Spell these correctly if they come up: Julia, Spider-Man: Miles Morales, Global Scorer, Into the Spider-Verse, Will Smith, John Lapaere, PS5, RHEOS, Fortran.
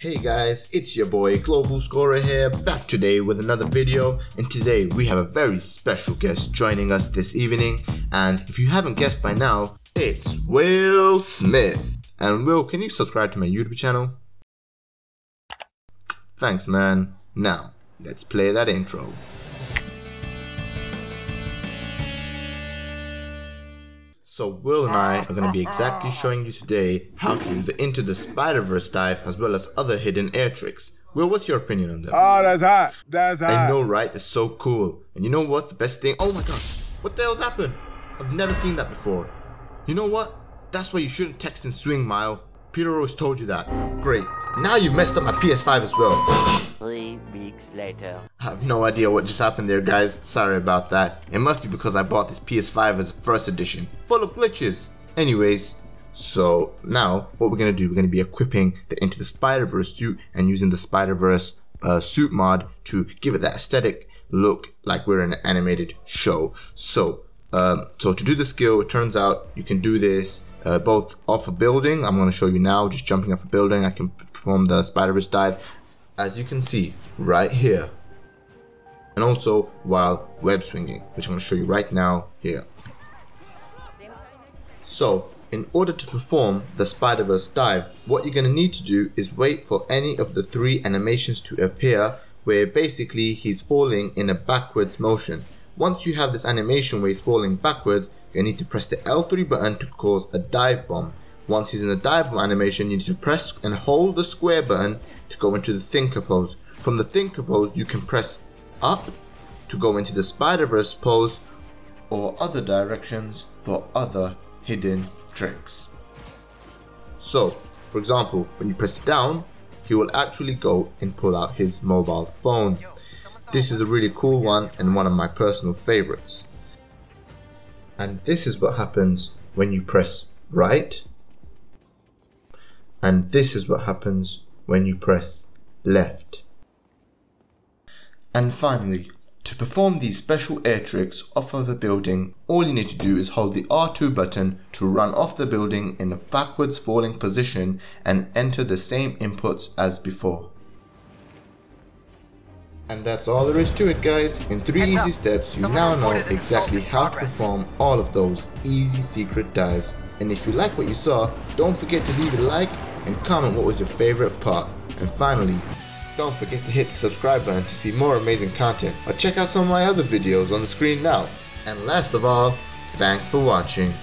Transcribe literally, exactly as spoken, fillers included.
Hey guys, it's your boy Global Scorer here, back today with another video, and today we have a very special guest joining us this evening, and if you haven't guessed by now, it's Will Smith. And Will, can you subscribe to my YouTube channel? Thanks man. Now, let's play that intro. So Will and I are going to be exactly showing you today how to do the Into the Spider-Verse dive as well as other hidden air tricks. Will, what's your opinion on that? Oh, that's hot. That's hot. I know, right? That's so cool. And you know what's the best thing? Oh my gosh, what the hell's happened? I've never seen that before. You know what? That's why you shouldn't text and swing, Mile. Peter always told you that. Great. Now you've messed up my P S five as well. Three weeks later. I have no idea what just happened there, guys. Sorry about that. It must be because I bought this P S five as a first edition, full of glitches. Anyways, so now what we're gonna do, we're gonna be equipping the Into the Spider-Verse suit and using the Spider-Verse uh, suit mod to give it that aesthetic look like we're in an animated show. So, um, so to do the skill, it turns out you can do this Uh, both off a building. I'm going to show you now, just jumping off a building, I can perform the Spider-Verse dive, as you can see right here, and also while web swinging, which I'm going to show you right now here. So in order to perform the Spider-Verse dive, what you're going to need to do is wait for any of the three animations to appear, where basically he's falling in a backwards motion. Once you have this animation where he's falling backwards, you need to press the L three button to cause a dive bomb. Once he's in the dive bomb animation, you need to press and hold the square button to go into the thinker pose. From the thinker pose, you can press up to go into the Spider-Verse pose or other directions for other hidden tricks. So, for example, when you press down, he will actually go and pull out his mobile phone. This is a really cool one and one of my personal favorites. And this is what happens when you press right. And this is what happens when you press left. And finally, to perform these special air tricks off of a building, all you need to do is hold the R two button to run off the building in a backwards falling position and enter the same inputs as before. And that's all there is to it, guys. In three easy steps, you now know exactly how to perform all of those easy secret dives. And if you like what you saw, don't forget to leave a like and comment what was your favorite part. And finally, don't forget to hit the subscribe button to see more amazing content, or check out some of my other videos on the screen now. And last of all, thanks for watching.